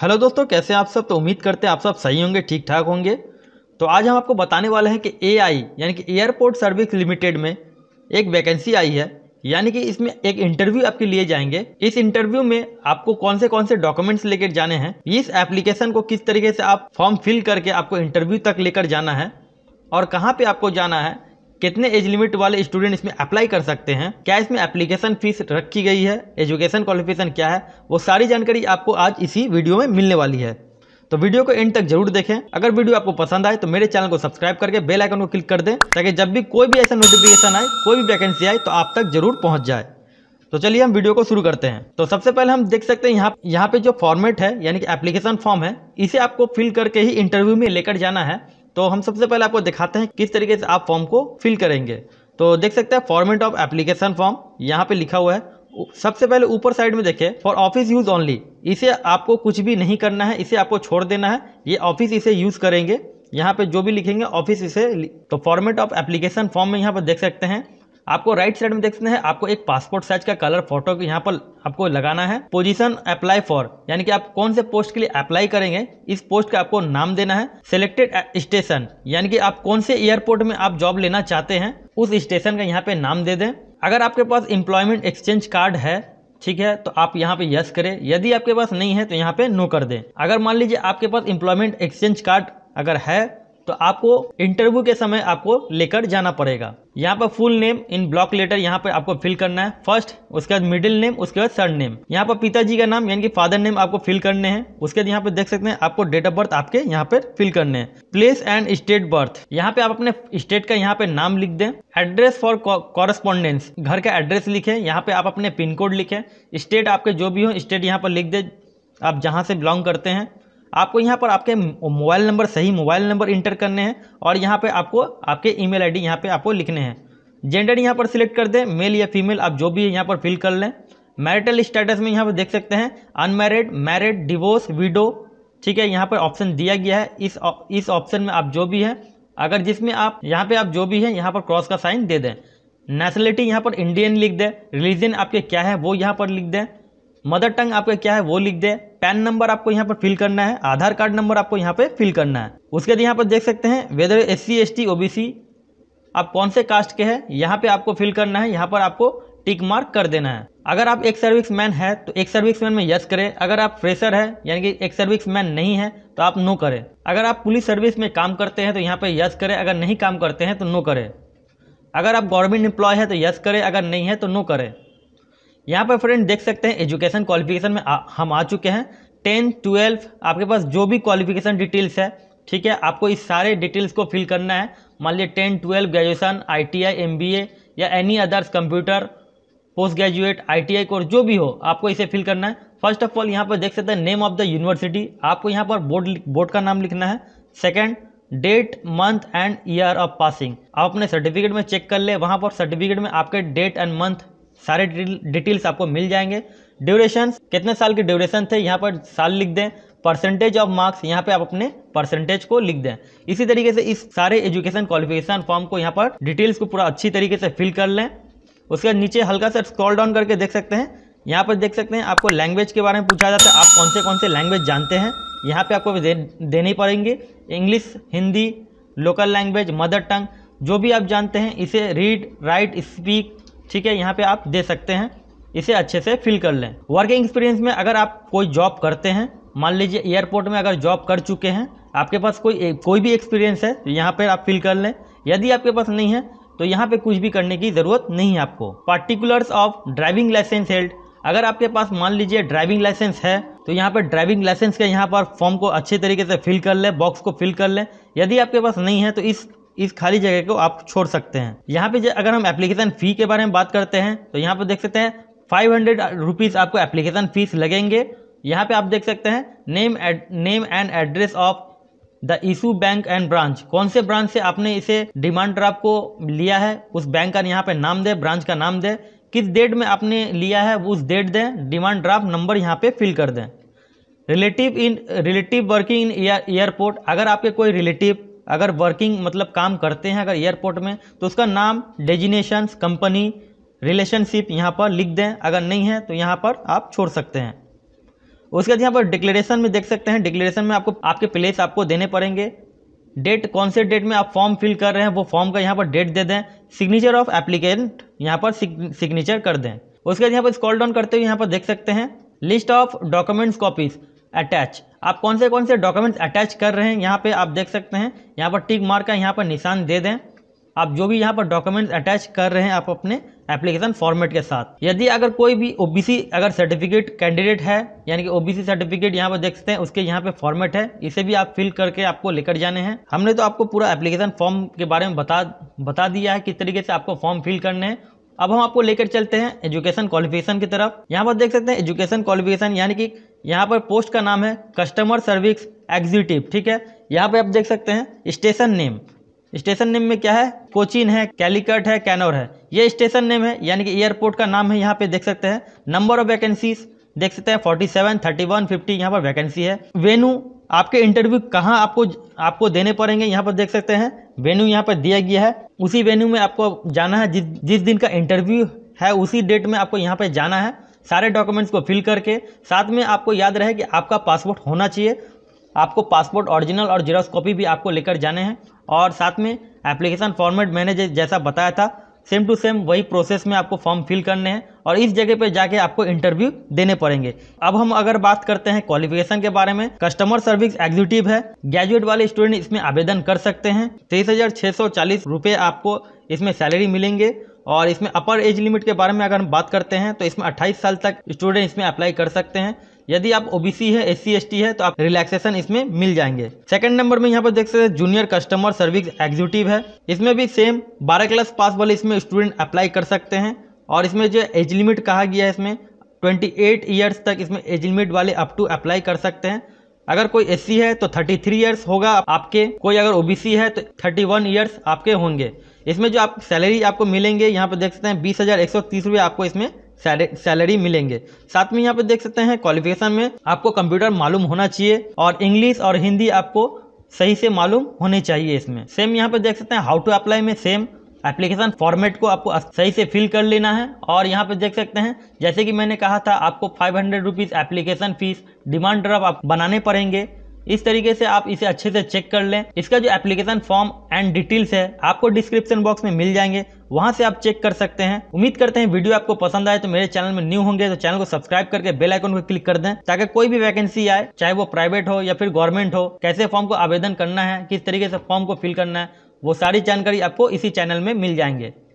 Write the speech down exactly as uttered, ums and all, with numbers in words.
Hello दोस्तों, कैसे आप सब। तो उम्मीद करते हैं आप सब सही होंगे, ठीक ठाक होंगे। तो आज हम आपको बताने वाले हैं कि एआई यानी कि एयरपोर्ट सर्विस लिमिटेड में एक वैकेंसी आई है, यानी कि इसमें एक इंटरव्यू आपके लिए जाएंगे। इस इंटरव्यू में आपको कौन से कौन से डॉक्यूमेंट्स लेकर जाने हैं, इस एप्लीकेशन को किस तरीके से आप फॉर्म फिल करके आपको इंटरव्यू तक लेकर जाना है और कहाँ पर आपको जाना है, कितने एज लिमिट वाले स्टूडेंट इसमें अप्लाई कर सकते हैं, क्या इसमें एप्लीकेशन फीस रखी गई है, एजुकेशन क्वालिफिकेशन क्या है, वो सारी जानकारी आपको आज इसी वीडियो में मिलने वाली है। तो वीडियो को एंड तक जरूर देखें। अगर वीडियो आपको पसंद आए तो मेरे चैनल को सब्सक्राइब करके बेल आइकन को क्लिक कर दें, ताकि जब भी कोई भी ऐसा नोटिफिकेशन आए, कोई भी वैकेंसी आए तो आप तक जरूर पहुँच जाए। तो चलिए हम वीडियो को शुरू करते हैं। तो सबसे पहले हम देख सकते हैं यहाँ यहाँ पे जो फॉर्मेट है यानी कि एप्लीकेशन फॉर्म है, इसे आपको फिल करके ही इंटरव्यू में लेकर जाना है। तो हम सबसे पहले आपको दिखाते हैं किस तरीके से आप फॉर्म को फिल करेंगे। तो देख सकते हैं फॉर्मेट ऑफ एप्लीकेशन फॉर्म यहाँ पे लिखा हुआ है। सबसे पहले ऊपर साइड में देखिए, फॉर ऑफिस यूज़ ओनली, इसे आपको कुछ भी नहीं करना है, इसे आपको छोड़ देना है। ये ऑफिस इसे यूज़ करेंगे, यहाँ पे जो भी लिखेंगे ऑफिस इसे। तो फॉर्मेट ऑफ एप्लीकेशन फॉर्म में यहाँ पर देख सकते हैं, आपको राइट साइड में देखते हैं आपको एक पासपोर्ट साइज का कलर फोटो यहाँ पर आपको लगाना है। पोजीशन अप्लाई फॉर यानी कि आप कौन से पोस्ट के लिए अप्लाई करेंगे, इस पोस्ट का आपको नाम देना है। सिलेक्टेड स्टेशन यानी कि आप कौन से एयरपोर्ट में आप जॉब लेना चाहते हैं, उस स्टेशन का यहाँ पे नाम दे दें। अगर आपके पास एम्प्लॉयमेंट एक्सचेंज कार्ड है, ठीक है, तो आप यहाँ पे यस करें। यदि आपके पास नहीं है तो यहाँ पे नो कर दें। अगर मान लीजिए आपके पास एम्प्लॉयमेंट एक्सचेंज कार्ड अगर है तो आपको इंटरव्यू के समय आपको लेकर जाना पड़ेगा। यहाँ पर full name in block letter यहाँ पर आपको फिल करना है फर्स्ट, उसके बाद मिडिल नेम, उसके बाद सर नेम। यहाँ पर पिताजी का नाम यानी कि फादर नेम आपको फिल करने हैं। उसके बाद यहाँ पे देख सकते हैं आपको डेट ऑफ बर्थ आपके यहाँ पर फिल करने हैं। प्लेस एंड स्टेट बर्थ, यहाँ पे आप अपने स्टेट का यहाँ पे नाम लिख दें। एड्रेस फॉर कॉरेस्पॉन्डेंस, घर का एड्रेस लिखे। यहाँ पे आप अपने पिन कोड लिखे, स्टेट आपके जो भी हो स्टेट यहाँ पर लिख दे, आप जहाँ से बिलोंग करते हैं। आपको यहाँ पर आपके मोबाइल नंबर, सही मोबाइल नंबर इंटर करने हैं और यहाँ पे आपको आपके ईमेल आईडी यहाँ पे आपको लिखने हैं। जेंडर यहाँ पर सिलेक्ट कर दें, मेल या फीमेल, आप जो भी है यहाँ पर फिल कर लें। मैरिटल स्टेटस में यहाँ पर देख सकते हैं अनमैरिड, मैरिड, डिवोर्स, विडो, ठीक है, यहाँ पर ऑप्शन दिया गया है। इस इस ऑप्शन में आप जो भी है, अगर जिसमें आप यहाँ पर आप जो भी है यहाँ पर क्रॉस का साइन दे दें। नेशनलिटी यहाँ पर इंडियन लिख दें। रिलीजन आपके क्या है वो यहाँ पर लिख दें। मदर टंग आपका क्या है वो लिख दें। पैन नंबर आपको यहाँ पर फिल करना है। आधार कार्ड नंबर आपको यहाँ पे फिल करना है। उसके बाद यहाँ पर देख सकते हैं whether S C, S T, O B C, आप कौन से कास्ट के हैं यहाँ पे आपको फिल करना है। यहाँ पर आपको टिक मार्क कर देना है। अगर आप एक सर्विसमैन है तो एक सर्विसमैन में यस करें। अगर आप फ्रेशर है यानी कि एक सर्विसमैन नहीं है तो आप नो करें। अगर आप पुलिस सर्विस में काम करते हैं तो यहाँ पर यस करें, अगर नहीं काम करते हैं तो नो करें। अगर आप गवर्नमेंट एम्प्लॉय है तो यस करें, अगर नहीं है तो नो करें। यहाँ पर फ्रेंड देख सकते हैं एजुकेशन क्वालिफिकेशन में आ, हम आ चुके हैं। टेंथ, ट्वेल्थ, आपके पास जो भी क्वालिफिकेशन डिटेल्स है, ठीक है, आपको इस सारे डिटेल्स को फिल करना है। मान लीजिए tenth, twelfth, graduation, ITI, MBA या any others, computer, post graduate, ITI course, जो भी हो आपको इसे फिल करना है। फर्स्ट ऑफ ऑल यहाँ पर देख सकते हैं नेम ऑफ द यूनिवर्सिटी, आपको यहाँ पर बोर्ड बोर्ड का नाम लिखना है। Second, date, month and year of passing, आप अपने सर्टिफिकेट में चेक कर ले, वहाँ पर सर्टिफिकेट में आपके डेट एंड मंथ सारे डिटेल्स आपको मिल जाएंगे। ड्यूरेशन, कितने साल के ड्यूरेशन थे यहाँ पर साल लिख दें। परसेंटेज ऑफ मार्क्स, यहाँ पे आप अपने परसेंटेज को लिख दें। इसी तरीके से इस सारे एजुकेशन क्वालिफिकेशन फॉर्म को यहाँ पर डिटेल्स को पूरा अच्छी तरीके से फिल कर लें। उसके नीचे हल्का सा स्क्रॉल डाउन करके देख सकते हैं, यहाँ पर देख सकते हैं आपको लैंग्वेज के बारे में पूछा जाता है, आप कौन से कौन से लैंग्वेज जानते हैं यहाँ पर आपको दे, देने पड़ेंगे। English, Hindi, local language, mother tongue, जो भी आप जानते हैं इसे रीड, राइट, स्पीक, ठीक है, यहाँ पे आप दे सकते हैं। इसे अच्छे से फिल कर लें। वर्किंग एक्सपीरियंस में अगर आप कोई जॉब करते हैं, मान लीजिए एयरपोर्ट में अगर जॉब कर चुके हैं, आपके पास कोई कोई भी एक्सपीरियंस है तो यहाँ पर आप फिल कर लें। यदि आपके पास नहीं है तो यहाँ पे कुछ भी करने की ज़रूरत नहीं है आपको। Particulars of driving licence held, अगर आपके पास मान लीजिए ड्राइविंग लाइसेंस है तो यहाँ पर ड्राइविंग लाइसेंस के यहाँ पर फॉर्म को अच्छे तरीके से फिल कर लें, बॉक्स को फिल कर लें। यदि आपके पास नहीं है तो इस इस खाली जगह को आप छोड़ सकते हैं। यहाँ पे अगर हम एप्लीकेशन फ़ी के बारे में बात करते हैं तो यहाँ पे देख सकते हैं फाइव हंड्रेड रुपीज़ आपको एप्लीकेशन फ़ीस लगेंगे। यहाँ पे आप देख सकते हैं name name and address of the issue bank and branch, कौन से ब्रांच से आपने इसे डिमांड ड्राफ्ट को लिया है उस बैंक का यहाँ पर नाम दे, ब्रांच का नाम दे, किस डेट में आपने लिया है उस डेट दें, डिमांड ड्राफ्ट नंबर यहाँ पर फिल कर दें। Relative in relative working in airport, अगर आपके कोई रिलेटिव अगर वर्किंग मतलब काम करते हैं अगर एयरपोर्ट में तो उसका नाम, डेजिनेशंस, कंपनी, रिलेशनशिप यहाँ पर लिख दें। अगर नहीं है तो यहाँ पर आप छोड़ सकते हैं। उसके बाद यहाँ पर डिक्लेरेशन में देख सकते हैं, डिक्लेरेशन में आपको आपके प्लेस आपको देने पड़ेंगे, डेट कौन से डेट में आप फॉर्म फिल कर रहे हैं वो फॉर्म का यहाँ पर डेट दे दें, सिग्नेचर ऑफ एप्लीकेंट यहाँ पर सिग्नेचर कर दें। उसके बाद यहाँ पर स्क्रॉल डाउन करते हुए यहाँ पर देख सकते हैं list of documents copies attach, आप कौन से कौन से डॉक्यूमेंट्स अटैच कर रहे हैं यहाँ पे आप देख सकते हैं, यहाँ पर टिक मार्क का यहाँ पर निशान दे दें। आप जो भी यहाँ पर डॉक्यूमेंट्स अटैच कर रहे हैं आप अपने एप्लीकेशन फॉर्मेट के साथ। यदि अगर कोई भी ओबीसी अगर सर्टिफिकेट कैंडिडेट है, यानी कि ओबीसी सर्टिफिकेट यहाँ पर देख सकते हैं उसके यहाँ पे फॉर्मेट है, इसे भी आप फिल करके आपको लेकर जाने हैं। हमने तो आपको पूरा एप्लीकेशन फॉर्म के बारे में बता बता दिया है किस तरीके से आपको फॉर्म फिल करने हैं। अब हम आपको लेकर चलते हैं एजुकेशन क्वालिफिकेशन की तरफ। यहाँ पर देख सकते हैं एजुकेशन क्वालिफिकेशन, यानी कि यहाँ पर पोस्ट का नाम है कस्टमर सर्विस एग्जीक्यूटिव, ठीक है। यहाँ पर आप देख सकते हैं स्टेशन नेम, स्टेशन नेम में क्या है, कोचिन है, कैलिकट है, कैनोर है, ये स्टेशन नेम है, यानी कि एयरपोर्ट का नाम है। यहाँ पे देख सकते हैं नंबर ऑफ वैकेंसीज देख सकते हैं सैंतालीस, इकतीस, पचास यहाँ पर वैकेंसी है। वेन्यू आपके इंटरव्यू कहाँ आपको आपको देने पड़ेंगे यहाँ पर देख सकते हैं, वेन्यू यहाँ पर दिया गया है, उसी वेन्यू में आपको जाना है, जिस जिस दिन का इंटरव्यू है उसी डेट में आपको यहाँ पर जाना है, सारे डॉक्यूमेंट्स को फिल करके। साथ में आपको याद रहे कि आपका पासपोर्ट होना चाहिए, आपको पासपोर्ट ओरिजिनल और जेरॉक्स कॉपी भी आपको लेकर जाने हैं। और साथ में एप्लीकेशन फॉर्मेट मैंने जैसा बताया था सेम टू सेम वही प्रोसेस में आपको फॉर्म फिल करने हैं और इस जगह पे जाके आपको इंटरव्यू देने पड़ेंगे। अब हम अगर बात करते हैं क्वालिफिकेशन के बारे में, कस्टमर सर्विस एग्जीक्यूटिव है, ग्रेजुएट वाले स्टूडेंट इसमें आवेदन कर सकते हैं। तेईस हजार छः सौ चालीस रुपये आपको इसमें सैलरी मिलेंगे। और इसमें अपर एज लिमिट के बारे में अगर हम बात करते हैं तो इसमें अट्ठाईस साल तक स्टूडेंट इसमें अप्लाई कर सकते हैं। यदि आप ओबीसी है, एससी एसटी है तो आप रिलैक्सेशन इसमें मिल जाएंगे। सेकंड नंबर में यहाँ पर देख सकते हैं जूनियर कस्टमर सर्विस एग्जीक्यूटिव है, इसमें भी सेम बारह क्लास पास वाले इसमें स्टूडेंट अप्लाई कर सकते हैं। और इसमें जो एज लिमिट कहा गया है इसमें ट्वेंटी एट ईयर्स तक इसमें एज लिमिट वाले अप टू अप्लाई कर सकते हैं। अगर कोई एससी है तो थर्टी थ्री ईयर्स होगा आपके, कोई अगर ओबीसी है तो थर्टी वन ईयर्स आपके होंगे। इसमें जो आप सैलरी आपको मिलेंगे यहाँ पर देख सकते हैं बीस हज़ार एक सौ तीस रुपये आपको इसमें सैलरी मिलेंगे। साथ में यहाँ पे देख सकते हैं क्वालिफिकेशन में आपको कंप्यूटर मालूम होना चाहिए और इंग्लिश और हिंदी आपको सही से मालूम होने चाहिए। इसमें सेम यहाँ पे देख सकते हैं हाउ टू अप्लाई में सेम एप्लीकेशन फॉर्मेट को आपको सही से फिल कर लेना है। और यहाँ पे देख सकते हैं जैसे कि मैंने कहा था आपको five hundred rupees application fees demand draft आप बनाने पड़ेंगे। इस तरीके से आप इसे अच्छे से चेक कर लें। इसका जो एप्लीकेशन फॉर्म एंड डिटेल्स है आपको डिस्क्रिप्शन बॉक्स में मिल जाएंगे, वहां से आप चेक कर सकते हैं। उम्मीद करते हैं वीडियो आपको पसंद आए। तो मेरे चैनल में न्यू होंगे तो चैनल को सब्सक्राइब करके बेल आइकन को क्लिक कर दें ताकि कोई भी वैकेंसी आए, चाहे वो प्राइवेट हो या फिर गवर्नमेंट हो, कैसे फॉर्म को आवेदन करना है, किस तरीके से फॉर्म को फिल करना है, वो सारी जानकारी आपको इसी चैनल में मिल जाएंगे।